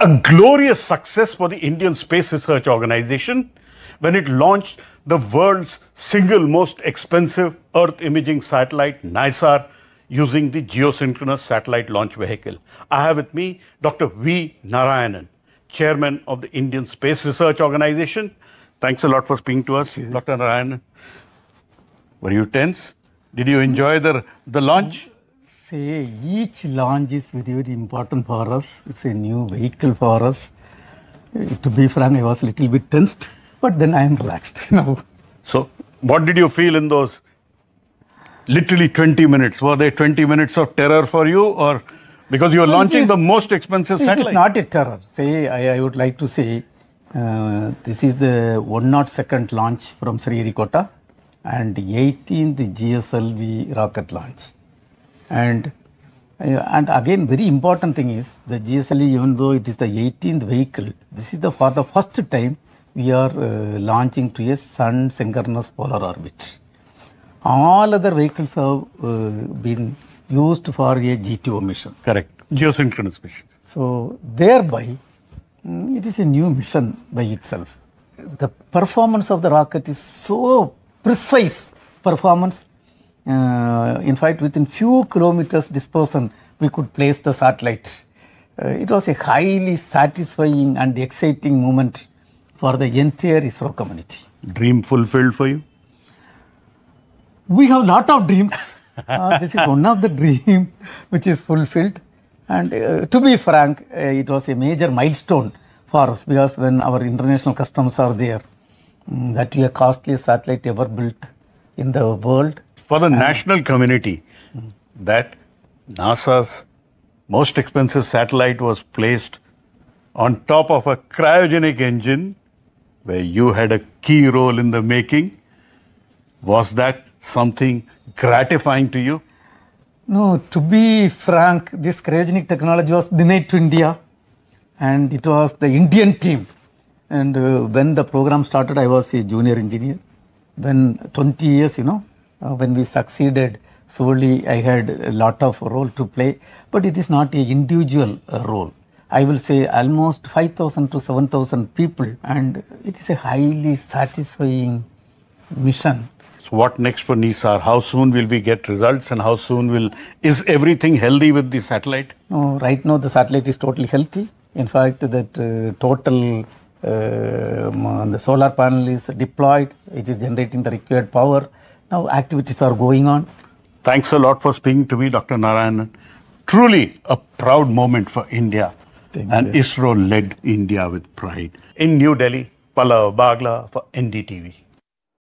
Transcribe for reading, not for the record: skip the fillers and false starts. a glorious success for the Indian Space Research Organisation when it launched the world's single most expensive Earth imaging satellite, NISAR, using the geosynchronous satellite launch vehicle. I have with me Dr. V. Narayanan, Chairman of the Indian Space Research Organisation. Thanks a lot for speaking to us, Dr. Narayanan. Were you tense? Did you enjoy the launch? See, each launch is very, very important for us. It's a new vehicle for us. To be frank, I was a little bit tensed, but then I am relaxed now. So, what did you feel in those literally 20 minutes? Were they 20 minutes of terror for you, or because you are launching the most expensive satellite? It is not a terror. Say, I would like to say this is the 102nd launch from Sriharikota and 18th GSLV rocket launch. And again, very important thing is the GSLV, even though it is the 18th vehicle, this is for the first time we are launching to a sun synchronous polar orbit. All other vehicles have been used for a GTO mission. Correct. Geosynchronous mission. So thereby, it is a new mission by itself. The performance of the rocket is so precise performance. In fact, within few kilometers dispersion, we could place the satellite. It was a highly satisfying and exciting moment for the entire ISRO community. Dream fulfilled for you? We have a lot of dreams. This is one of the dreams which is fulfilled. And to be frank, it was a major milestone for us, because when our international customers are there, that we are costliest satellite ever built in the world. For the national community, that NASA's most expensive satellite was placed on top of a cryogenic engine where you had a key role in the making, was that something gratifying to you? No, to be frank, this cryogenic technology was denied to India, and it was the Indian team. And when the program started, I was a junior engineer. When 20 years, you know, when we succeeded, solely I had a lot of role to play, but it is not an individual role. I will say almost 5,000 to 7,000 people, and it is a highly satisfying mission. So what next for NISAR? How soon will we get results, and how soon will... Is everything healthy with the satellite? No, right now the satellite is totally healthy. In fact, that the solar panel is deployed. It is generating the required power. Now activities are going on. Thanks a lot for speaking to me, Dr. Narayanan. Truly a proud moment for India. And ISRO led India with pride. In New Delhi, Pallav Bagla for NDTV.